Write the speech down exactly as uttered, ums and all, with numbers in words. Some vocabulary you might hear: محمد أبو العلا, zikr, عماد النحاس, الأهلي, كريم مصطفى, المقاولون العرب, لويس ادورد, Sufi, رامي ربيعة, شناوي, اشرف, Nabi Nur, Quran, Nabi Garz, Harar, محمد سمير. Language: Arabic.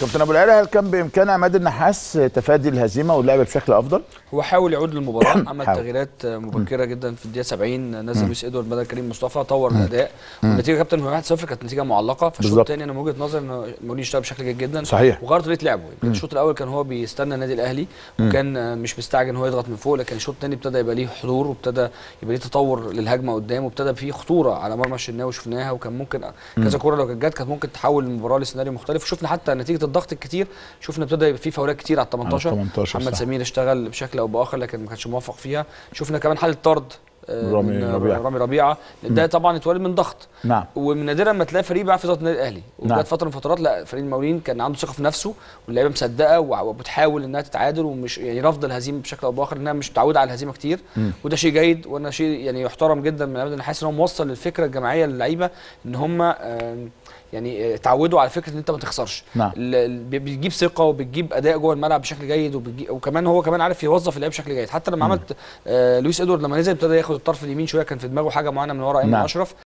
كابتن ابو العلا، هل كان بامكان عماد النحاس تفادي الهزيمه واللعب بشكل افضل؟ هو حاول يعود للمباراه، عمل تغييرات مبكره جدا في الدقيقه سبعين، نزل لويس ادورد بدل كريم مصطفى، طور الاداء والنتيجه كابتن من واحد صفر كانت نتيجه معلقه. فالشوط الثاني انا من وجهه نظري انه مولين اشتغل بشكل جيد جدا صحيح، وغير طريقه لعبه. الشوط الاول كان هو بيستنى النادي الاهلي وكان مش مستعجل ان هو يضغط من فوق، لكن الشوط الثاني ابتدى يبقى ليه حضور وابتدى يبقى ليه تطور للهجمه قدام، وابتدى في خطوره على مرمى شناوي شفناها، وكان ممكن كذا كوره لو كانت جت كانت ممكن تحول المباراه لسيناريو مختلف. وشفنا حتى نتيجه الضغط الكتير، شفنا ابتدى يبقى في فاولات كتير على التمنتاشر، محمد سمير اشتغل بشكل او باخر لكن ما كانش موفق فيها. شفنا كمان حاله طرد رامي ربيعة. رامي ربيعة ده طبعا اتولد من ضغط، نعم، ومن نادرا ما تلاقي فريق بيعرف يضغط النادي الاهلي، وجت نعم. فتره من فترات لا فريق المقاولين كان عنده ثقه في نفسه واللعيبه مصدقه وبتحاول انها تتعادل، ومش يعني رافضه الهزيمه بشكل او باخر، انها مش متعوده على الهزيمه كتير م. وده شيء جيد، وانا شيء يعني يحترم جدا من عماد النحاس ان هو موصل للفكره الجماعيه للعيبه ان هم يعني اتعودوا على فكره ان انت ما تخسرش، نعم، بتجيب ثقه وبتجيب اداء جوه الملعب بشكل جيد، وكمان هو كمان عارف يوظف اللعيبه بشكل جيد. حتى لما م. عملت آه لويس ادورد لما نزل ابتدى ياخد الطرف اليمين شويه، كان في دماغه حاجه معينه من ورا ايمن اشرف،